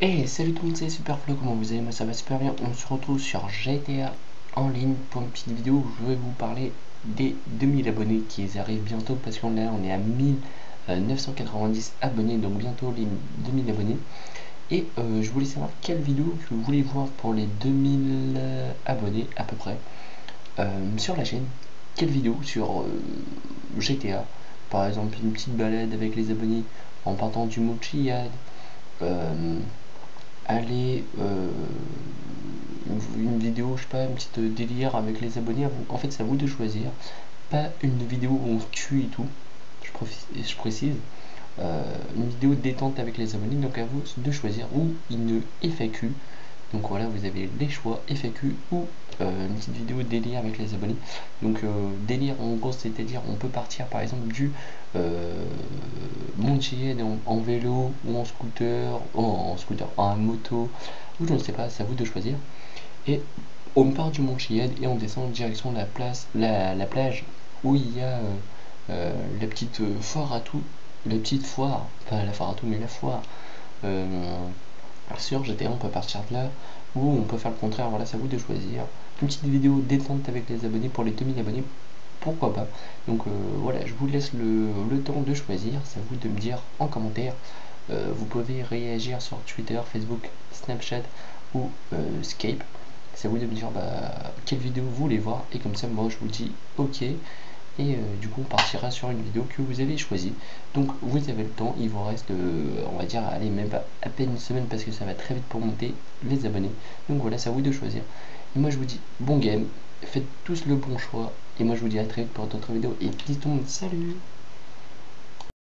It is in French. Hey, salut tout le monde, c'est Superflo, comment vous allez? Moi ça va super bien. On se retrouve sur GTA en ligne pour une petite vidéo où je vais vous parler des 2000 abonnés qui arrivent bientôt, parce qu'on est à 1990 abonnés, donc bientôt les 2000 abonnés. Et je voulais savoir quelle vidéo que vous voulez voir pour les 2000 abonnés à peu près sur la chaîne. Quelle vidéo sur GTA, par exemple une petite balade avec les abonnés en partant du Mont Chiade, aller une vidéo, je sais pas, un petit délire avec les abonnés. En fait c'est à vous de choisir, pas une vidéo où on se tue et tout, je précise, une vidéo détente avec les abonnés, donc à vous de choisir, ou une FAQ. Donc voilà, vous avez les choix, FAQ ou une petite vidéo délire avec les abonnés. Donc délire en gros, c'est à dire on peut partir par exemple du Mont Chiade en vélo ou en scooter, en moto, ou je ne sais pas, c'est à vous de choisir. Et on part du Mont Chiade et on descend en direction de la plage où il y a la petite foire à tout, la foire sur GTA. On peut partir de là, ou on peut faire le contraire. Voilà, c'est à vous de choisir. Une petite vidéo détente avec les abonnés pour les 2000 abonnés, pourquoi pas. Donc voilà, je vous laisse le temps de choisir, c'est à vous de me dire en commentaire. Vous pouvez réagir sur Twitter, Facebook, Snapchat ou Skype. C'est à vous de me dire quelle vidéo vous voulez voir, et comme ça moi je vous dis ok, et du coup on partira sur une vidéo que vous avez choisie. Donc vous avez le temps, il vous reste on va dire, allez, même pas à peine une semaine, parce que ça va très vite pour monter les abonnés. Donc voilà, c'est à vous de choisir, et moi je vous dis bon game, faites tous le bon choix, et moi je vous dis à très vite pour d'autres vidéos, et bisous tout le monde, salut.